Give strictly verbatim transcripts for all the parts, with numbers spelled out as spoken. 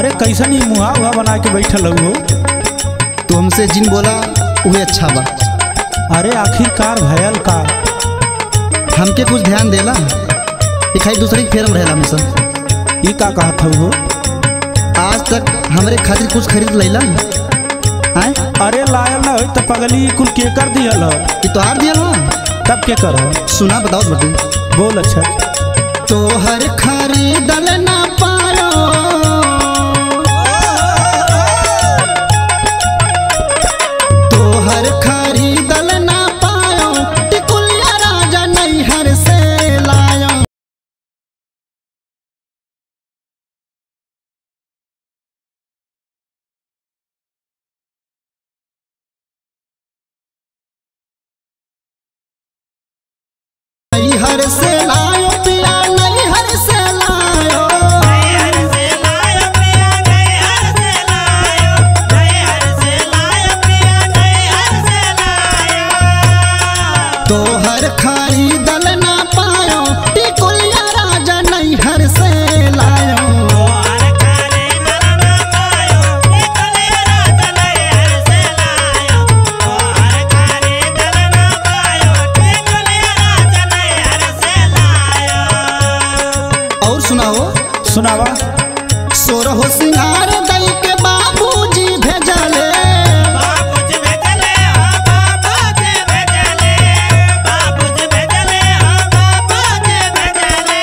अरे कैसन ही मुहा उहा बना के बैठल हो तो हमसे जिन बोला वही अच्छा बा। अरे आखिरकार भयल का हमके कुछ ध्यान देला दिखाई दूसरे की फेरम रहेला मिसन ई का कहत हो आज तक हमरे खातिर कुछ खरीद लैला आए? अरे लायल ना हो तो पगली कुल के कर दियल हो तो हार दियल हो तब के कर हो सुना बताओ बटू बोल। अच्छा तो हर खरीदल ना पारो तो हर खरीदल ना पायो टिकुलिया राजा नैहर से लायो। नैहर से लायो पिया नैहर से लायो नैहर से लायो पिया नैहर से लायो नैहर से लायो पिया नैहर से लायो। तो हर खरीदल ना पायो टिकुलिया राजा नैहर से लायो तो हर खरीदल ना पायो टिकुलिया राजा नैहर से लायो तो हर खरीदल ना पायो टिकुलिया राजा नैहर से लायो। और सुनाओ सुनावा सोरहो सिंगार दई के बाबूजी भेजले बाबूजी भेजले हो बाबूजी भेजले बाबूजी भेजले हो बाबूजी भेजले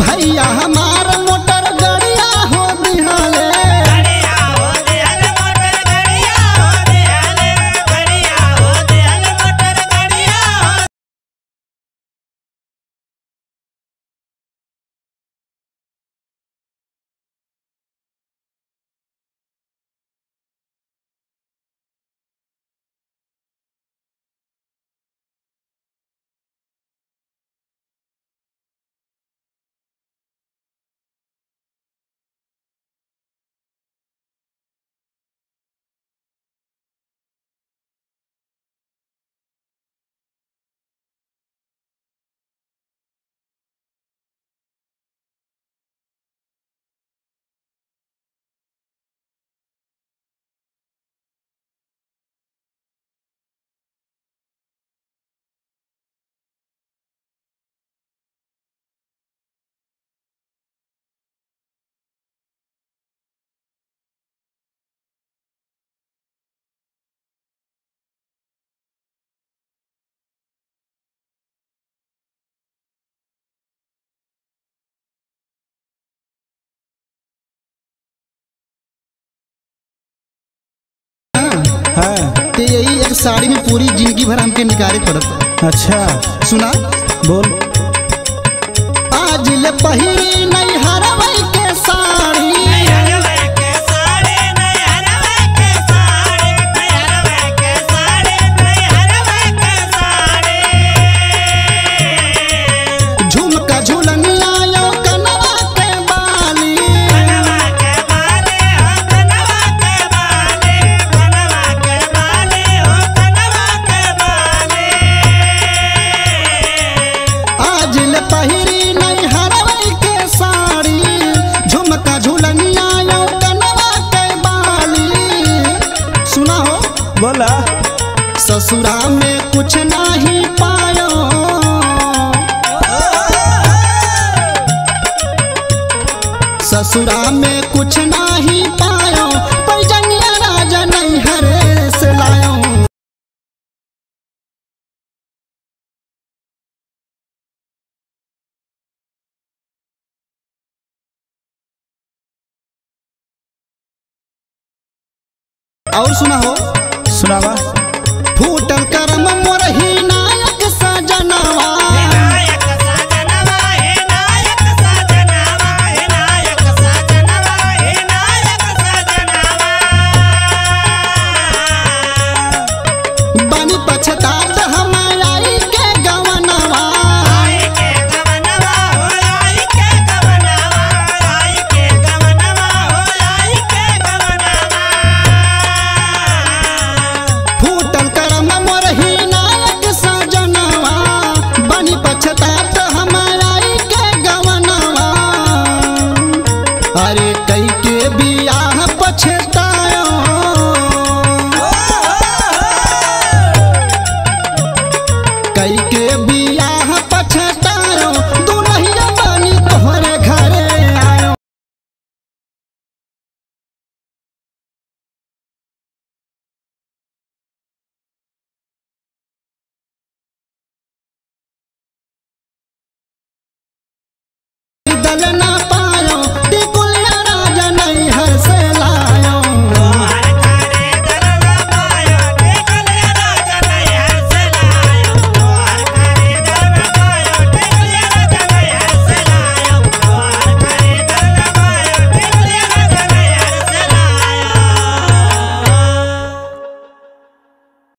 भैया हमार मोटर गड़िया हो दिहले गड़िया हो दिहले मोटर गड़िया हो दिहले गड़िया हो दिहले मोटर गड़िया हो। हाँ। ते यही एक साड़ी में पूरी जिंदगी भर हमके निकारे पड़त। अच्छा सुना बोल। आज ले पहिरी नैहरवा के साड़ी नैहरवा के साड़ी नैहरवा के साड़ी नैहरवा के साड़ी नैहरवा के साड़ी झुमका झूलन लायो कनवा के बाली कनवा के बाली हो कनवा के बाली पहिरी नैहरवा के साड़ी झुमका झूलन लायो कनवा के बाली। सुना हो बोला ससुरा में कुछ नहीं पायो ससुरा में कुछ नहीं पायो पैजनिया राजा नैहर से लायो। और सुना हो सुनावा फूटल करम मोर ही नायक सजनवा नायक सजनवा हे नायक सजनवा हे नायक सजनवा हे नायक सजनवा बन पछतात हम आई के गवनवा आई के गवनवा हो आई के गवनवा आई के गवनवा हो आई के गवनवा फूटल करम मोर ही ना अरे कई के बियाह पछतायो, कई के बियाह पछतायो, दुल्हिया बनी तोहरे घरे आयो। दलन